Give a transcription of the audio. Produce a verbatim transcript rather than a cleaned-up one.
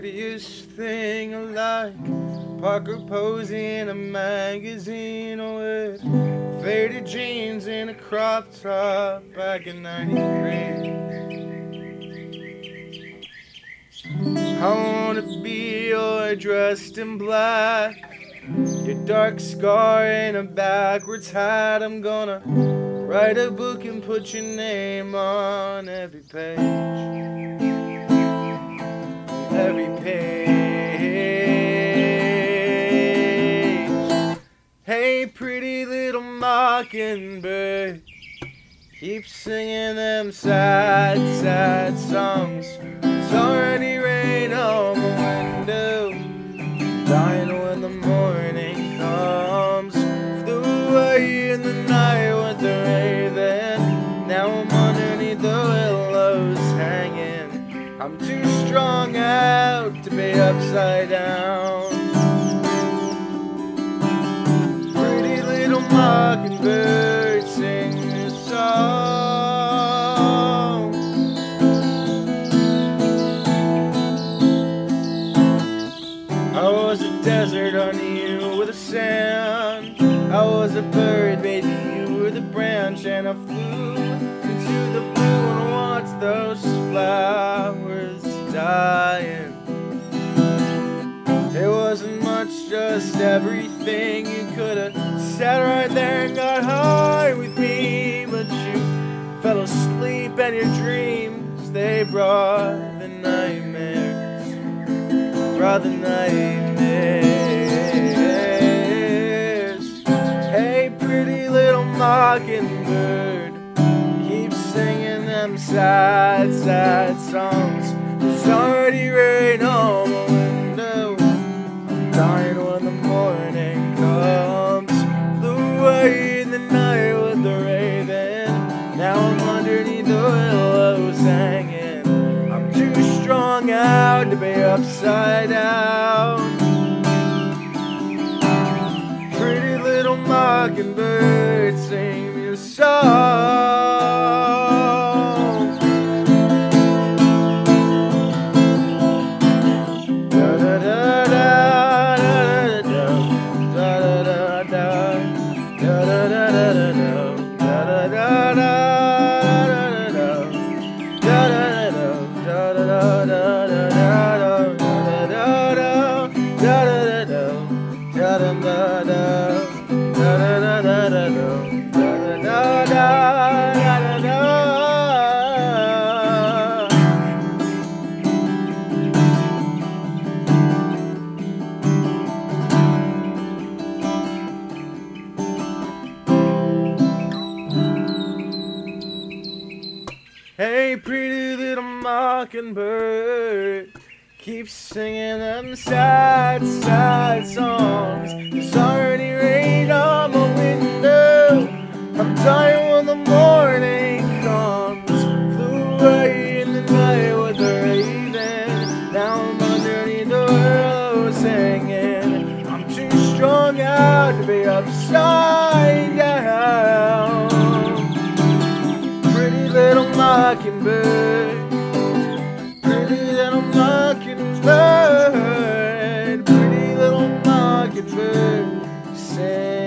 prettiest thing alike, Parker Posey in a magazine with faded jeans and a crop top back in ninety-three. I wanna be your dressed in black, your dark scar and a backwards hat. I'm gonna write a book and put your name on every page. Every page. Hey, pretty little mockingbird, keep singing them sad, sad songs. It's already rain on my window, dying when the morning comes. Flew away in the night with the raven, now I'm underneath the willows hanging. I'm too strung out to be upside down. Pretty little mockingbird, sing this song. I was a desert under you with the sand. I was a bird, baby, you were the branch, and I flew into the blue and watched those flowers dying. It wasn't much, just everything. You could've sat right there and got high with me, but you fell asleep and your dreams, they brought the nightmares, brought the nightmares. Hey, pretty little mockingbird, keep singing them sad, sad songs. It's already rain on my window, I'm dying when the morning comes. Flew away in the night with the raven, now I'm underneath the willows hanging. I'm too strung out to be upside down. Pretty little mockingbird, sing me a song. Hey, pretty little mockingbird, keep singing them sad, sad songs. It's already rain on my window, I'm dying when the morning comes. Flew away in the night with the raven, now I'm underneath the willows singing. I'm too strung out to be upside down. Little mockingbird, pretty little mockingbird, pretty little mockingbird, say.